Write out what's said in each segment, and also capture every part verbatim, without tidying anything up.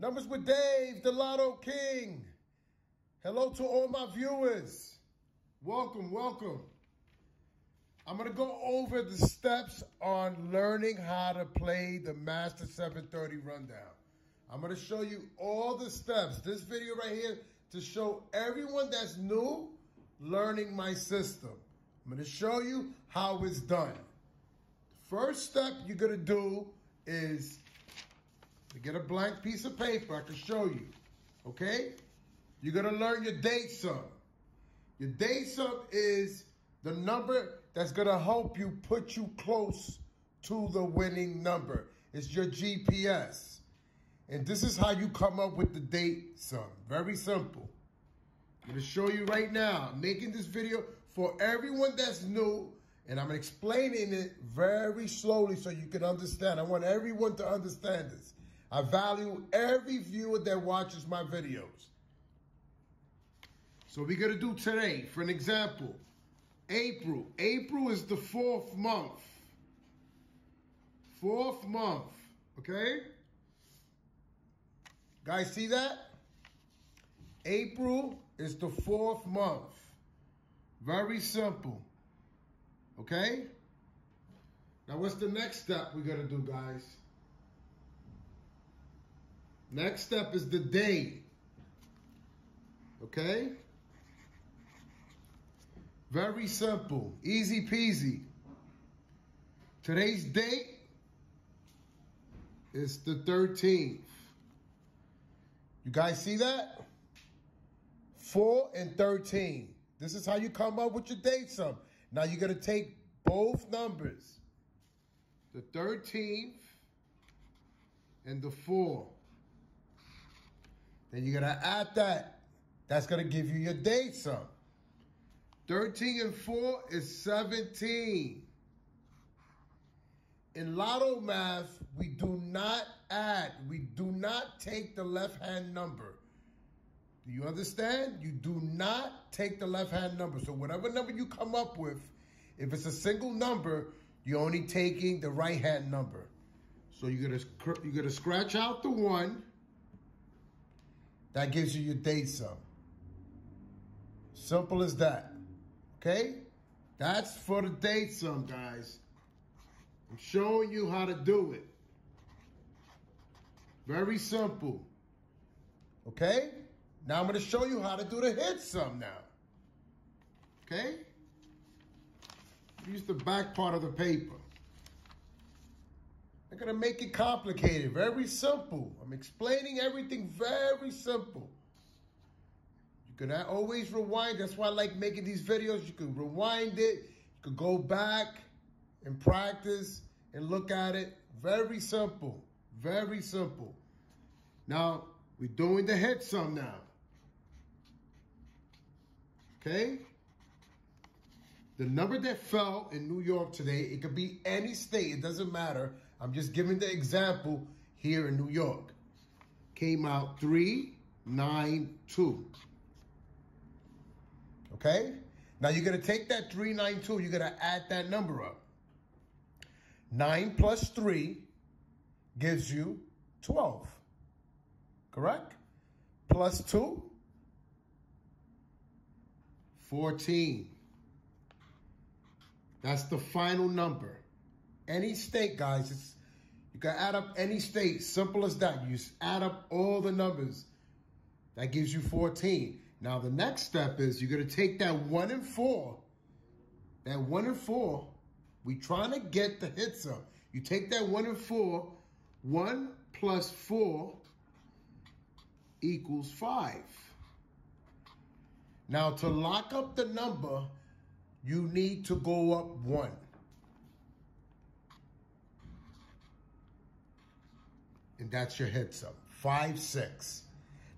Numbers with Dave, the Lotto King. Hello to all my viewers. Welcome, welcome. I'm going to go over the steps on learning how to play the Master seven thirty Rundown. I'm going to show you all the steps. This video right here to show everyone that's new learning my system. I'm going to show you how it's done. First step you're going to do is to get a blank piece of paper. I can show you, okay? You're going to learn your date sum. Your date sum is the number that's going to help you put you close to the winning number. It's your G P S. And this is how you come up with the date sum. Very simple. I'm going to show you right now. I'm making this video for everyone that's new, and I'm explaining it very slowly so you can understand. I want everyone to understand this. I value every viewer that watches my videos. So we're going to do today, for an example, April. April is the fourth month. Fourth month, okay? Guys, see that? April is the fourth month. Very simple, okay? Now, what's the next step we're going to do, guys? Next step is the day, okay? Very simple, easy peasy. Today's date is the thirteenth. You guys see that? four and thirteen. This is how you come up with your date sum. Now you're gonna take both numbers, the thirteenth and the four. Then you're gonna add that. That's gonna give you your date sum. thirteen and four is seventeen. In Lotto math, we do not add. We do not take the left-hand number. Do you understand? You do not take the left-hand number. So whatever number you come up with, if it's a single number, you're only taking the right-hand number. So you're gonna, you're gonna scratch out the one. That gives you your date sum. Simple as that. Okay, that's for the date sum, guys. I'm showing you how to do it. Very simple. Okay, now I'm going to show you how to do the hit sum now. Okay, use the back part of the paper. I'm going to make it complicated. Very simple. I'm explaining everything very simple. You can always rewind. That's why I like making these videos. You can rewind it. You can go back and practice and look at it. Very simple. Very simple. Now, we're doing the hit sum now. Okay? The number that fell in New York today, it could be any state. It doesn't matter. I'm just giving the example here in New York. Came out three nine two. Okay? Now you're going to take that three nine two. You're going to add that number up. nine plus three gives you twelve. Correct? Plus two. fourteen. That's the final number. Any state, guys. It's, you can add up any state. Simple as that. You just add up all the numbers. That gives you fourteen. Now, the next step is you're going to take that one and four. That one and four, we're trying to get the hit sum. You take that one and four, one plus four equals five. Now, to lock up the number, you need to go up one. And that's your hit sum, five, six.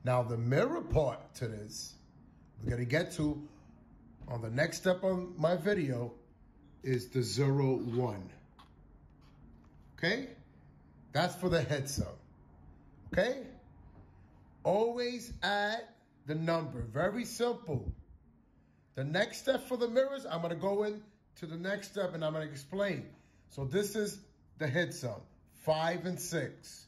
Now, the mirror part to this, we're going to get to on the next step on my video, is the zero, one. Okay? That's for the hit sum. Okay? Always add the number. Very simple. The next step for the mirrors, I'm going to go into the next step and I'm going to explain. So this is the hit sum, five and six.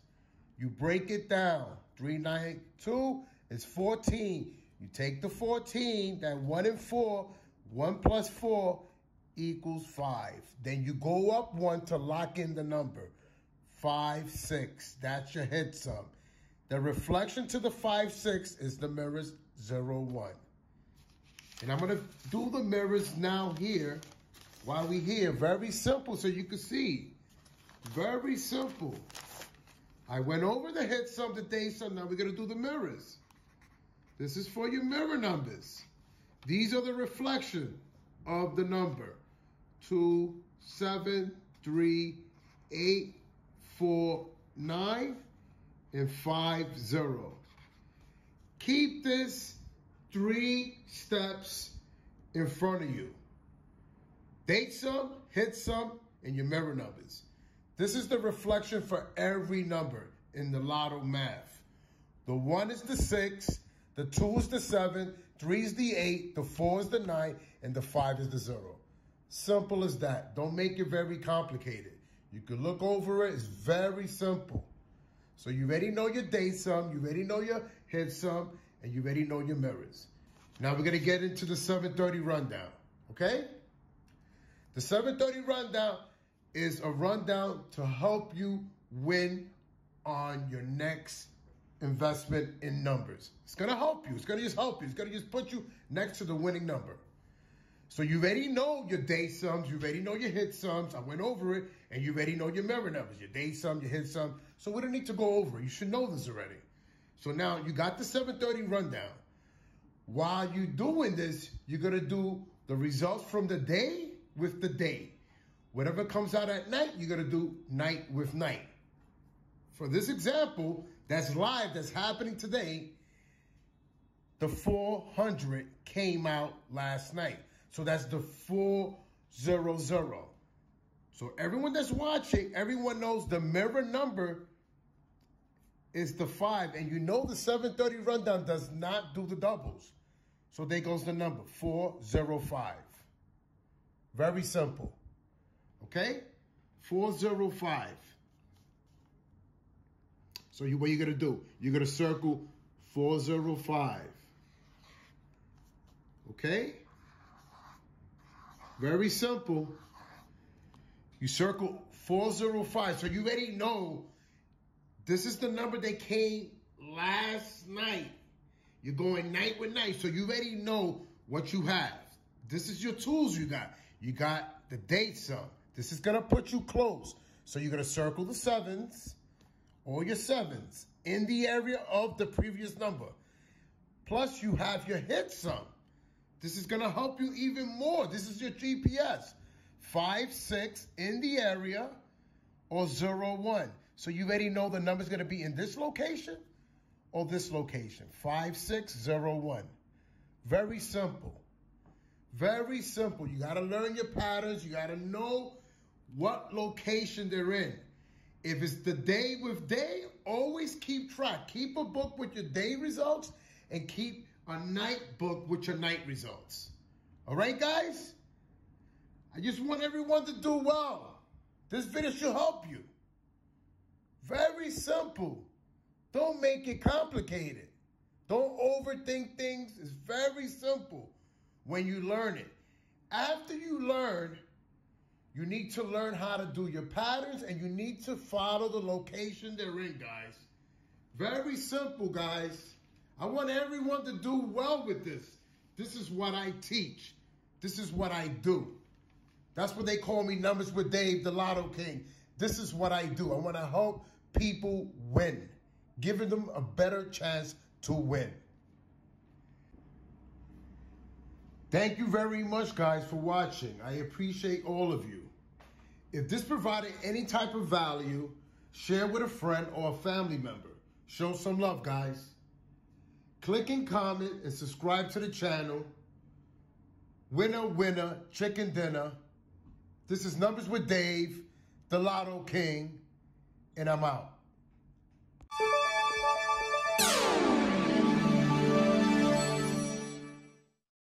You break it down. three ninety-two is fourteen. You take the fourteen, that one and four, one plus four equals five. Then you go up one to lock in the number. Five, six, that's your head sum. The reflection to the five, six is the mirrors zero, one. And I'm gonna do the mirrors now here while we're here. Very simple, so you can see. Very simple. I went over the head sum, the day sum, now we're gonna do the mirrors. This is for your mirror numbers. These are the reflection of the number. Two, seven, three, eight, four, nine, and five, zero. Keep this three steps in front of you. Date sum, head sum, and your mirror numbers. This is the reflection for every number in the lotto math. The one is the six. The two is the seven, three is the eight, the four is the nine, and the five is the zero. Simple as that. Don't make it very complicated. You can look over it. It's very simple. So you already know your day sum, you already know your head sum, and you already know your mirrors. Now we're going to get into the seven thirty rundown, okay? The seven thirty rundown is a rundown to help you win on your next investment in numbers. It's going to help you. It's going to just help you. It's going to just put you next to the winning number. So you already know your day sums. You already know your hit sums. I went over it. And you already know your mirror numbers, your day sum, your hit sum. So we don't need to go over it. You should know this already. So now you got the seven thirty rundown. While you're doing this, you're going to do the results from the day with the day. Whatever comes out at night, you're going to do night with night. For this example, that's live, that's happening today, the four hundred came out last night. So that's the four hundred. So everyone that's watching, everyone knows the mirror number is the five. And you know the seven thirty rundown does not do the doubles. So there goes the number, four zero five. Very simple. Okay? four zero five. So you, what you're going to do, you're going to circle four zero five. Okay? Very simple. You circle four zero five. So you already know this is the number that came last night. You're going night with night. So you already know what you have. This is your tools you got. You got the date sum. This is going to put you close. So you're going to circle the sevens. All your sevens in the area of the previous number. Plus you have your head sum. This is gonna help you even more. This is your G P S. Five, six in the area or zero, one. So you already know the number's gonna be in this location or this location. Five, six, zero, one. Very simple. Very simple. You gotta learn your patterns. You gotta know what location they're in. If it's the day with day, always keep track. Keep a book with your day results and keep a night book with your night results. All right, guys? I just want everyone to do well. This video should help you. Very simple. Don't make it complicated. Don't overthink things. It's very simple when you learn it. After you learn, you need to learn how to do your patterns and you need to follow the location they're in, guys. Very simple, guys. I want everyone to do well with this. This is what I teach. This is what I do. That's what they call me, Numbers with Dave, the Lotto King. This is what I do. I want to help people win, giving them a better chance to win. Thank you very much, guys, for watching. I appreciate all of you. If this provided any type of value, share with a friend or a family member. Show some love, guys. Click and comment and subscribe to the channel. Winner, winner, chicken dinner. This is Numbers with Dave, the Lotto King, and I'm out.